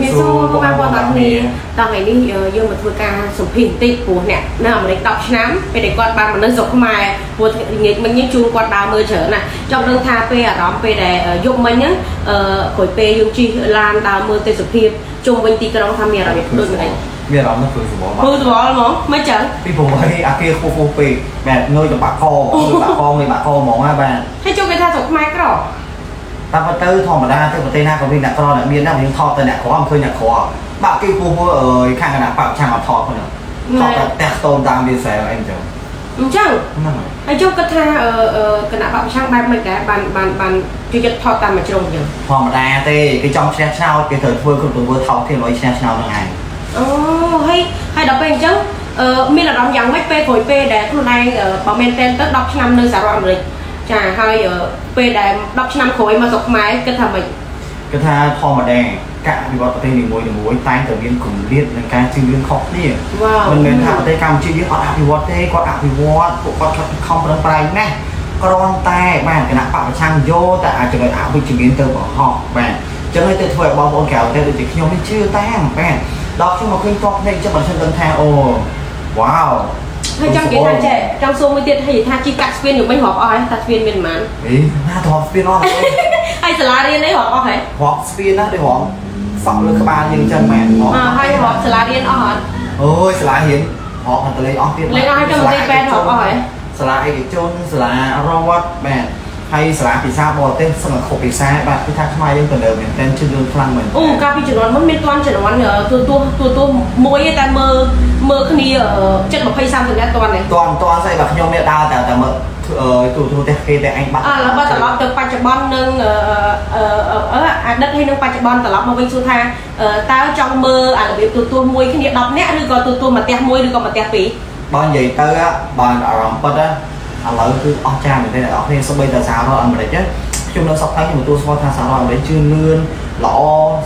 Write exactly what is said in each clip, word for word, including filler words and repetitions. เมโซก็มาบอลแบบนี้ตอนนี้โยมมาทัวร์การสมพินติปูเนี่ยน่ามาได้ตอกน้ำไปได้กอดบานมันได้จบเข้ามาปูเงี้ยมันยิ่งจูงกอดบานมือเฉยน่ะจอมเรื่องทาเปย์อะร้องไปได้ยกมันเนี้ยขอยเปย์ยกจีลานตามมือเตะสมพินจงวันตีกระรองทำเมียเราเนี่ยโดนอะไรเมียเราต้องฝืนสมองฝืนสมองหรอไม่เจอพี่ผมไอ้อาเกะโคโคเปย์แบบเงยจากปากคอปากคอเลยปากคอมองว่าแบบให้จูงไปทาสมพินก็หรอตามประตูทองมาได้เทปเตน่าก็มีหนักรอเนี่ยมีหนักมีทอแต่เนี่ยขออำเภอเนี่ยขอบ้ากิ้วปูปูเอ้ยข้างกระดาษเปล่าช่างมาทอคนเนี่ยทอแต่แตกโตตามดีไซน์เองจ้ะมึงเจ้าไอ้เจ้ากระทาเออเออกระดาษเปล่าช่างบ้านไม่แก่บ้านบ้านบ้านจุดยึดทอตามมาจงอยู่ทอมาได้เต้ไอ้จอมแชร์เช้าไอ้เถิดเพื่อนคนตัวเบอร์ทอที่ร้อยแชร์เช้ายังไงโอ้ให้ให้ดอกเป็นเจ้าเออมีหลักร้องยังไม่เป้โขยเป้แต่คนในเออประมาณเต้นตั้งดอกชั่งนึงสารวัตรเลยจ่าให้เออไปได้ดับชนำโขยมาสกไม้ก็ทำอะไรก็ถ้าพอมาแดงกะมีบอลประเทศหนึ่งมวยหนึ่งมวยตายแต่เรียนกลุ่มเรียนในการจึงเรียนขอบนี่มันเป็นทางประเทศการจึงเรียนอดอภิวัตเต้ก็อภิวัตพวกก็คอมเป็นไปแน่กรอนแต่แม่ขณะป่าช่างโยแต่อาจจะเป็นอาวุธจึงเรียนเติมของหอกแม่จะให้เตะถอยบอลบอลแก้วแต่โดยที่ขยมไม่ชื่อแต้มแม่ดอกที่มาขึ้นกอบในจะเป็นเชิงเดินทางโอ้ว้าวให้จังเกทันเจจังโซมือเตี้ยให้ท่าจีกัดสเปียนอยู่ไม่หอบอ้อยตัดสเปียนเป็นมันเฮ้ยน่าหอบสเปียนอ้อยไอ้สลาเรียนได้หอบอ้อยหอบสเปียนนะได้หอบสองเลยขบานยังจังแมนหอบให้หอบสลาเรียนอ้อยโอ้ยสลาเห็นหอบมันตัวเลยอ้อยเตี้ยเลยอ้อยจังเลยแปนหอบอ้อยสลาไอ้จนสลารอวัดแมนให้สลาปีซ่าบอลเต้นสมัครโคปีซ่าแบบพิธาขมายังตัวเดิมเหมือนเต้นชื่อเรื่องพลังเหมือนอู้กาพี่จุนวันมันเป็นตอนจุนวันเหรอตัวตัวตัวตัวมวยแต่มือเมื่อคืนนี้เจ็ดแบบไพ่ซ้ำถึงได้ตอนไหนตอนตอนใส่แบบโยมเมตตาแต่แต่เมื่อตัวตัวแต่แต่ไอ้บ้าอ่าแล้วบ้าแต่เราเติมปัจจุบันนึงเออเออเออเอออันนั้นให้นึงปัจจุบันแต่เรามาวิ่งสุดท้ายเออตาจ้องเมื่ออ่าแบบตัวตัวมวยคืนนี้ดับแน่หรือก็ตัวตัวมาเตะมวยหรือก็มาเตะปีบอลใหญ่เตอร์อะบอลอารมณ์ปัดอะอะไรก็คือออกจานเหมือนกันออกเพลงสบายแต่สาวเราอเมริกันช่วงเราสักพักอยู่ตัวสปอร์ตสาวเราอเมริกันชื่อเลื่อนหล่อ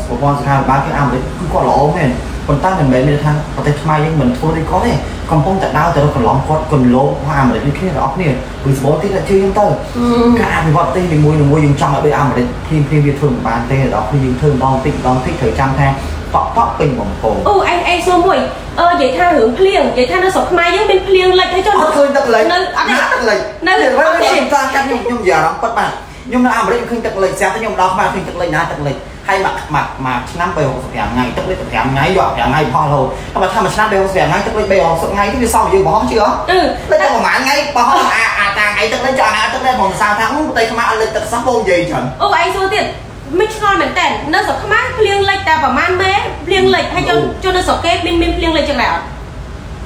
สปอร์ตสาวบ้านก็อเมริกันคือก็หล่อเหมือนคนตั้งเป็นแบบในทางประเทศไทยยังเหมือนทั่วได้ก็ได้กำปองจัดดาวแต่เราคนร้องกอดคนโลภความอะไรนี่แค่เราออกเนี่ยคือสปอร์ตที่เราชื่อยังเตอร์การเป็นบอลตีเป็นมวยหนึ่งมวยยิงจังอะไรอเมริกันทีมทีมเดียวถึงบานเตะเราคือยิงถึงบอลติดบอลติดถึงจังแทงเปาะเปาะเป็นบอลโผล่โอ้ไอไอโซ่มวยเออใหญ่ท่าหึงเพลียงใหญ่ท่าน่าสกมายังเป็นเพลียงเลยให้เจ้าเคยตักเลยนั่นอะไรตักเลยนั่นเลยว่าไม่ใช่การการยมยมอย่าร้องปัดมายมน่าอเมริกันคือตักเลยแซ่บแต่ยมดอกมาคือตักเลยนะตักเลยให้หมักหมักหมักน้ำเบลล์สักอย่างไงตักเลยสักอย่างไงหยอกอย่างไงพอเราถ้ามาทำมันน้ำเบลล์สักอย่างไงตักเลยเบลล์สักไงที่มีซอกอยู่บ่ห้องเชื่อแล้วจะประมาณไงบ่ห้องอาอาต่างไงตักเลยจะอาตักเลยบ่ซาทั้งเตยขมาอะไรตักซับโบยีฉันโอ้ไอโซติดไม่ชอบเหมือนแต่เนื้อสับขม้าเลี้ยงเลยแต่ประมาณเมตรเลี้ยงเลยให้จนจนเนื้อสับเก็บมินมินเลี้ยงเลยจังแล้ว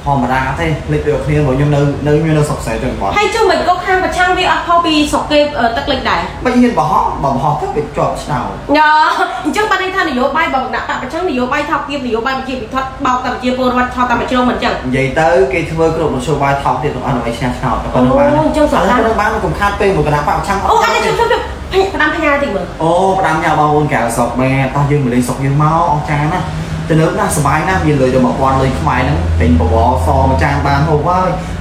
พอมาได้ใช่เลี้ยงเดียวเลี้ยงหมดยังเนื้อเนื้อยังเนื้อสับใส่จังหวะให้เจ้าเหมือนก็ข้างประช่างวิ่งอัพพอปีสับเก็บตักเล็กได้ไม่ยินบ่ฮะบ่ฮะก็เป็นจอบเน่าเนาะเจ้าปานในท่านนิยมใบบ่หนักแต่ประช่างนิยมใบทับเก็บนิยมใบมันจีบทอดเบาแต่จีบโบราณทอดแต่มันจีบเหมือนจังใหญ่เต๋อเกย์เทอร์กระโดดโชว์ใบทับเด็ดตรงอันไหนเช่นเน่าแต่คนบ้านเจ้าสับคนบ้านมันกลุ่มคาดเป็นหมดกระดาษเปล่าช่างโอ้อันนี้ชุบประดามพญาติเหมือนโอ้ประดามยาวบางคนแก่ศอกแม่ตอนยืนมือเลยศอกยืนเมาออกจางนะแต่เนื้อน่าสบายน่ามีเลยเดี๋ยวหมอกรเลยขึ้นมานั้นเป็นปวอซอมาจางบางโหว่า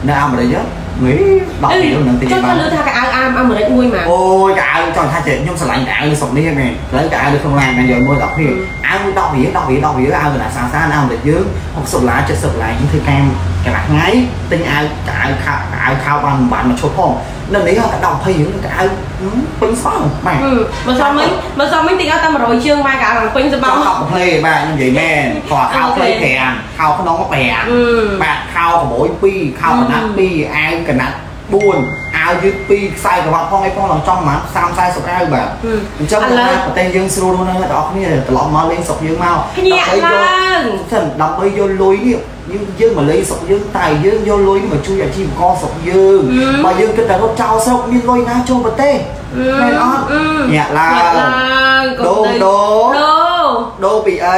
น่าอำอะไรเยอะเฮ้ยดอกเดียวนั่นตีบ้างจนเลือดทากาอามอามเหมือนมวยมาโอ้ยกาจนทาเจ็ดย่อมสลายกาเลยศอกนี้ไงแล้วกาเลยคนแรงกันเยอะมวยดอกพี่อามดอกเดียวดอกเดียวดอกเดียวอามขนาดสามสามอามเลยเยอะหกศอกหลายเจ็ดศอกหลายยิ่งคือแกมกระหนักไงตีอามกาข้าวกาข้าวบานบานมาชดพ่อนั่นนี่ก็กระดองพายุกระเอาเป็นซ้อนมามาซ้อมมิ้งมาซ้อมมิ้งตีก็ตามมาโรยเชือกมากับเป็นจะบ้าเขาเพลย์มาอย่างใหญ่แม่ขอเขาเพลย์แทนเขาเขาน้องก็แปะแบบเขาขโมยปีเขาขนาดปีไอ้ขนาดบุญเอายึดปีใส่กับว่าพ่อไอ้พ่อหลังจ้องมาสามใส่สกได้แบบเจ้าหน้าแต่ยังสู้รู้นะแต่ออกนี่ตลอดมาเล่นสกเยอะมากดอกไปโยนฉันดอกไปโยนลุยเนี่ยยื่นยื่นมาเลยสกยื่นไตยื่นโยนลุยมาช่วยอาชีพก็สกยื่นมายื่นก็แต่รถเจ้าสกมีลุยนะโจมเต้ไม่รอดเนี่ยลาโดโดโดปีไอ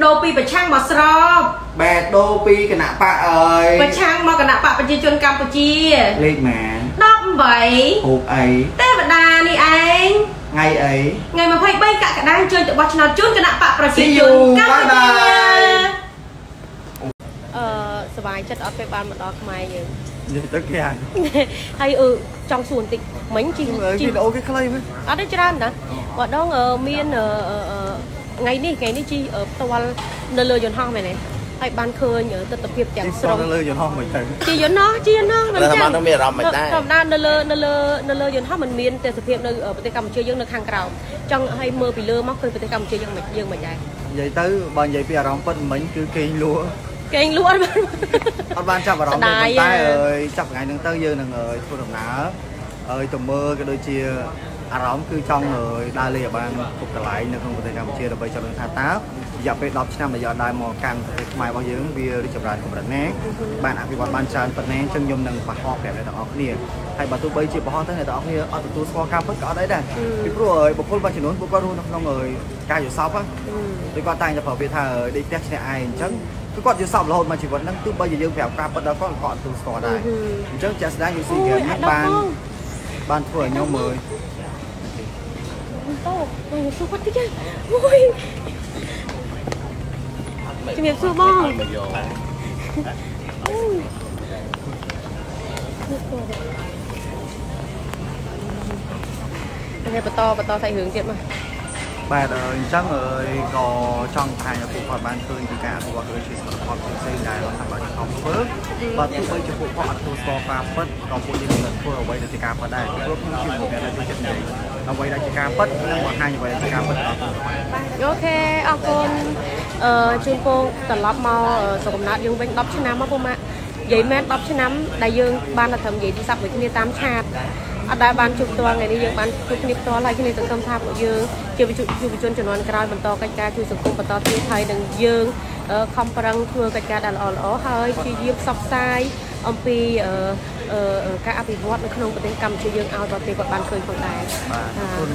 โดปีไปช่างมาสรอบแบดโดปีกระหน่ำปะเอ๋ยไปช่างมากระหน่ำปะปัจจุบันกัมพูชีเลขแมนน้องใบหกไอเต้บัดดานี่ไอไงไอไงมาไพ่ใบกะกระด้างจนจะวัชนาจุนกระหน่ำปะประสิทธิ์จุนกัมพูชีเออสบายจัดออฟไปบ้านมาดอกไม้เยอะเยอะตั้งแก่ไอเออจองส่วนติดเหมือนจริงจริงโอเคใครไหมอ๋อได้จานนะว่าน้องเออเมียนเออ Hãy subscribe cho kênh Ghiền Mì Gõ Để không bỏ lỡ những video hấp dẫn ngày này ngày này chi ở tàu nơ lơ giòn hong này này hay ban khơi nhớ tập tập việc chẳng xong nơ lơ giòn hong mình chi giòn nó chi giòn nó mình chẳng làm ra nơ lơ nơ lơ nơ lơ giòn hong mình miên tập tập việc nơi ở bên cầm chơi dương được hàng cào trong hay mơ bị lơ móc khơi bên cầm chơi dương mình dương mình dài vậy tới ban vậy bây giờ ông phân mình cứ kêu lúa kêu lúa ông ban chặt vào ông tay ơi chặt ngày nương tới dương nương ơi thôi đồng nào ơi tụm mơ cái đôi chia à rõm cứ trong người đa lìa ban cục cả lại nên không có thể làm chia được bây giờ đang tháo giờ về đọc năm là giờ đai mò càng mai bao nhiêu bia đi chụp lại cũng rất nén bạn ạ vì còn ban tràn phần nén chân nhung nâng và ho kẹp lại đó nè hay bà tôi bây chịu ho thế này đó nè ở tụi tôi so cam bất cả đấy nè thì rồi một con ba chỉ nói một con luôn không người ca giữa sóc á tôi qua tay nhập vào việt thờ đi test này ai chắc cứ còn giữa sóc là hồn mà chỉ vẫn đang tự bây giờ dương vẹo cam bất đó còn còn từ sò này trước chả ra như gì kìa ban ban thua nhau mườiโต้โอ้สุดที่แกโอ้ยจะมีสุดบ้างเป็นไงปะตอปะตอใส่หึงเจ็บมาแบบเออจังเออก็จังไทยนะผู้คนบ้านเคยกินกันผู้ว่าเคยชิมกับความเป็นเส้นได้เราทำแบบนี้ของเพิ่มบางทีไปจะผู้คนตัวสกาเปิดเราพูดยิ่งเงินพูดเอาไว้ในกิจการก็ได้เพิ่มขึ้นชิมกันได้ด้วยกันเลยเอาไว้ในกิจการเปิดเรื่องว่าให้ไว้ในกิจการเปิดโอเคเอาคนเอ่อจูนโป้แต่รับมาสกุลนัดยังเป็นรับชนะมาพวกมาใหญ่แม่รับชนะได้ยังบ้านเราทำใหญ่ที่สับเลยที่นี่ตามชาติอาได้บานจุดตัวไงนี่ยังบานจุดนิบตัวอะไรที่นี่ต้องทำภาพเยอะเกี่ยวกับจุดจุดจนจนวันกลายเป็นต่อการการช่วยสังคมเป็นต่อที่ไทยดังเยอะคอมพลังทัวร์การการดันอ่อนอ๋อเฮ้ยที่ยืมซับไซอมปีการอภิวัตน์ในขนมเป็นกรรมช่วยยืมเอาต่อตีกับบานเคยคนใด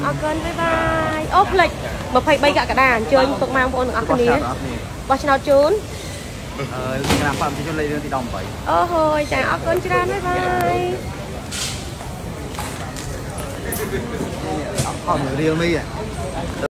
เอาเกินบายบายโอ้พลิกมาพลิกใบกระดานเจอตกมาบนอันนี้ว่าชนะจูนงานความที่ชนเลยเรื่องที่ดองไปโอ้โหจ่ายเอาเกินจะได้บายบายHãy subscribe cho kênh Ghiền Mì Gõ Để không bỏ lỡ những video hấp dẫn